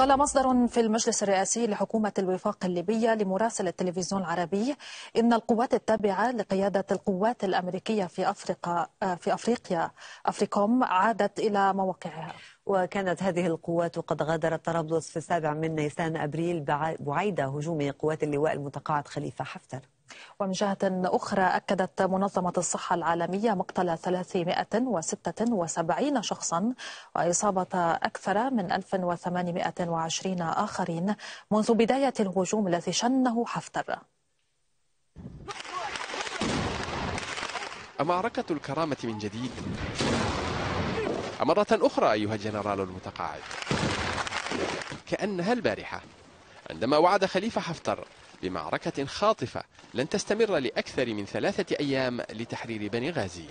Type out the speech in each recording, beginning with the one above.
قال مصدر في المجلس الرئاسي لحكومة الوفاق الليبية لمراسل التلفزيون العربي إن القوات التابعة لقيادة القوات الأمريكية في أفريقيا أفريكوم عادت إلى مواقعها. وكانت هذه القوات قد غادرت طرابلس في 7 نيسان أبريل بعيد هجوم قوات اللواء المتقاعد خليفة حفتر. ومن جهة أخرى أكدت منظمة الصحة العالمية مقتل 376 شخصا وإصابة أكثر من 1820 آخرين منذ بداية الهجوم الذي شنه حفتر. معركة الكرامة من جديد مرة أخرى أيها الجنرال المتقاعد، كأنها البارحة عندما وعد خليفة حفتر بمعركة خاطفة لن تستمر لأكثر من 3 أيام لتحرير بنغازي.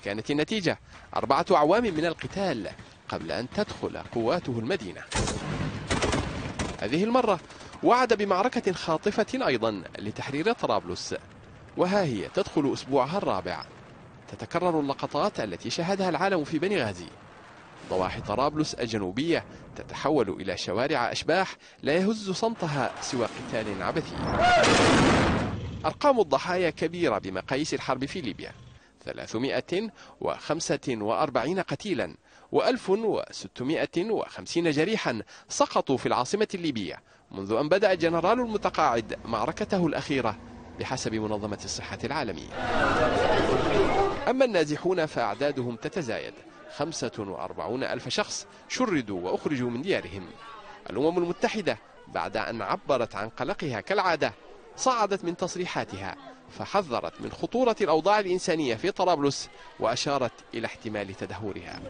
وكانت النتيجة 4 أعوام من القتال قبل أن تدخل قواته المدينة. هذه المرة وعد بمعركة خاطفة أيضا لتحرير طرابلس، وها هي تدخل أسبوعها الرابع. تتكرر اللقطات التي شاهدها العالم في بنغازي. ضواحي طرابلس الجنوبية تتحول إلى شوارع أشباح لا يهز صمتها سوى قتال عبثي. أرقام الضحايا كبيرة بمقاييس الحرب في ليبيا، 345 قتيلا و1650 جريحا سقطوا في العاصمة الليبية منذ أن بدأ الجنرال المتقاعد معركته الأخيرة بحسب منظمة الصحة العالمية. أما النازحون فأعدادهم تتزايد، 45,000 شخص شردوا وأخرجوا من ديارهم. الأمم المتحدة بعد أن عبرت عن قلقها كالعادة صعدت من تصريحاتها فحذرت من خطورة الأوضاع الإنسانية في طرابلس وأشارت إلى احتمال تدهورها.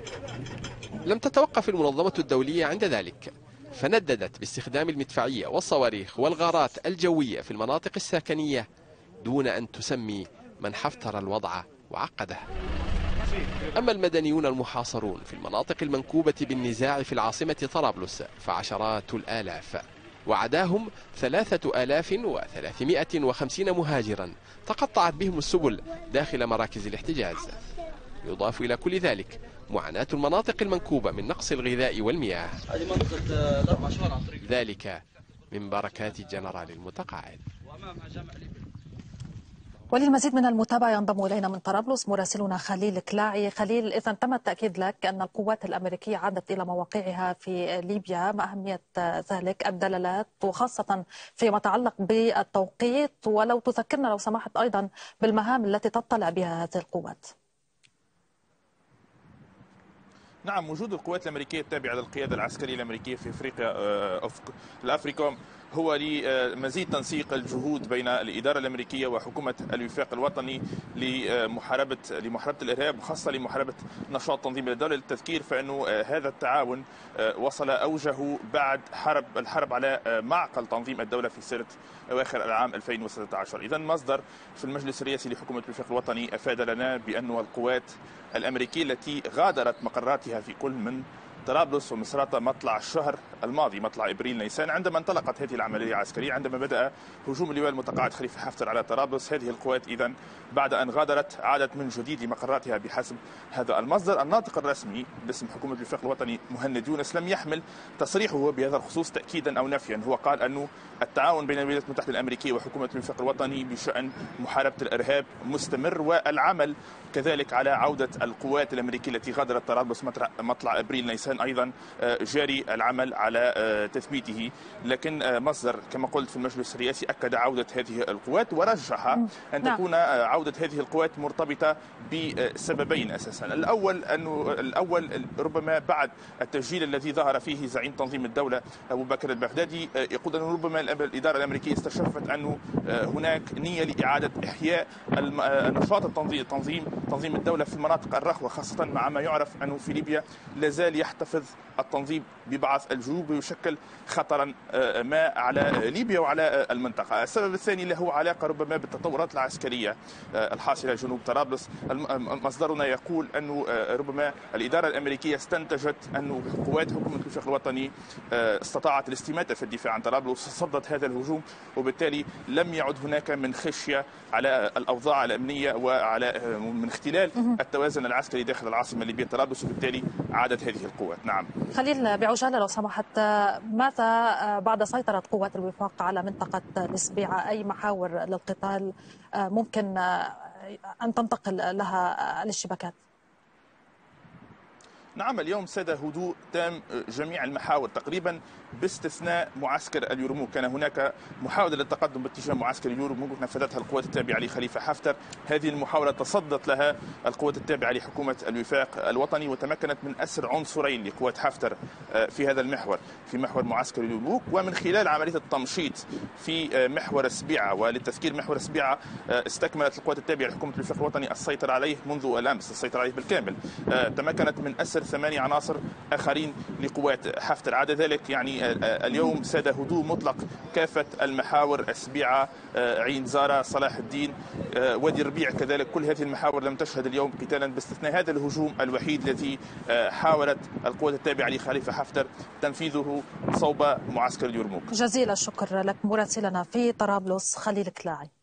لم تتوقف المنظمة الدولية عند ذلك، فنددت باستخدام المدفعية والصواريخ والغارات الجوية في المناطق السكنية دون أن تسمي من حفتر الوضع وعقده. أما المدنيون المحاصرون في المناطق المنكوبة بالنزاع في العاصمة طرابلس فعشرات الآلاف، وعداهم 3,350 مهاجرا تقطعت بهم السبل داخل مراكز الاحتجاز. يضاف إلى كل ذلك معاناة المناطق المنكوبة من نقص الغذاء والمياه. ذلك من بركات الجنرال المتقاعد. وللمزيد من المتابعة ينضم إلينا من طرابلس مراسلنا خليل كلاعي. خليل، إذا تم التأكيد لك أن القوات الأمريكية عادت إلى مواقعها في ليبيا، ما أهمية ذلك، الدلالات، وخاصة فيما يتعلق بالتوقيت، ولو تذكرنا لو سمحت أيضا بالمهام التي تطلع بها هذه القوات. نعم، وجود القوات الأمريكية التابعة للقيادة العسكرية الأمريكية في أفريقيا الأفريكوم هو لمزيد تنسيق الجهود بين الإدارة الأمريكية وحكومة الوفاق الوطني لمحاربة الإرهاب، وخاصة لمحاربة نشاط تنظيم الدولة. للتذكير فإنه هذا التعاون وصل أوجه بعد الحرب على معقل تنظيم الدولة في سنة أواخر العام 2016. إذن مصدر في المجلس الرئاسي لحكومة الوفاق الوطني أفاد لنا بأن القوات الأمريكية التي غادرت مقراتها في كل من طرابلس ومصراتة مطلع الشهر الماضي، مطلع ابريل نيسان، عندما انطلقت هذه العمليه العسكريه، عندما بدا هجوم اللواء المتقاعد خليفه حفتر على طرابلس، هذه القوات اذا بعد ان غادرت عادت من جديد لمقراتها بحسب هذا المصدر. الناطق الرسمي باسم حكومه الوفاق الوطني مهند يونس لم يحمل تصريحه بهذا الخصوص تاكيدا او نفيا، هو قال انه التعاون بين الولايات المتحده الامريكيه وحكومه الوفاق الوطني بشان محاربه الارهاب مستمر، والعمل كذلك على عوده القوات الامريكيه التي غادرت طرابلس مطلع ابريل نيسان ايضا جاري العمل على تثبيته. لكن مصدر كما قلت في المجلس الرئاسي أكد عودة هذه القوات، ورجح أن تكون عودة هذه القوات مرتبطة بسببين أساسا. الأول ربما بعد التسجيل الذي ظهر فيه زعيم تنظيم الدولة أبو بكر البغدادي يقول أنه ربما الإدارة الأمريكية استشفت أنه هناك نية لإعادة إحياء نشاط تنظيم الدولة في المناطق الرخوة، خاصة مع ما يعرف أنه في ليبيا لازال يحتفظ التنظيم ببعض الجنوب ويشكل خطرا ما على ليبيا وعلى المنطقة. السبب الثاني له علاقة ربما بالتطورات العسكرية الحاصلة جنوب طرابلس. مصدرنا يقول أنه ربما الإدارة الأمريكية استنتجت أن قوات حكومة الوفاق الوطني استطاعت الاستماتة في الدفاع عن طرابلس وصدت هذا الهجوم، وبالتالي لم يعد هناك من خشية على الأوضاع الأمنية وعلى من اختلال التوازن العسكري داخل العاصمة الليبية طرابلس، وبالتالي عادت هذه القوات. القوات. نعم خليل، بعجالة لو سمحت، ماذا بعد سيطرة قوات الوفاق على منطقة الإسبيعة؟ أي محاور للقتال ممكن أن تنتقل لها الاشتباكات؟ نعم، اليوم ساد هدوء تام جميع المحاور تقريبا باستثناء معسكر اليورموك. كان هناك محاولة للتقدم باتجاه معسكر اليورموك نفذتها القوات التابعة لخليفة حفتر. هذه المحاولة تصدت لها القوات التابعة لحكومة الوفاق الوطني، وتمكنت من أسر عنصرين لقوات حفتر في هذا المحور، في محور معسكر اليورموك، ومن خلال عملية التمشيط في محور السبيعة. وللتذكير، محور السبيعة استكملت القوات التابعة لحكومة الوفاق الوطني السيطرة عليه منذ الأمس، السيطرة عليه بالكامل. تمكنت من أسر 8 عناصر آخرين لقوات حفتر. عدا ذلك يعني اليوم ساد هدوء مطلق كافة المحاور، السبيعة، عين زارة، صلاح الدين، وادي الربيع كذلك، كل هذه المحاور لم تشهد اليوم قتالا باستثناء هذا الهجوم الوحيد الذي حاولت القوات التابعة لخليفة حفتر تنفيذه صوب معسكر اليرموك. جزيل الشكر لك مراسلنا في طرابلس خليل كلاعي.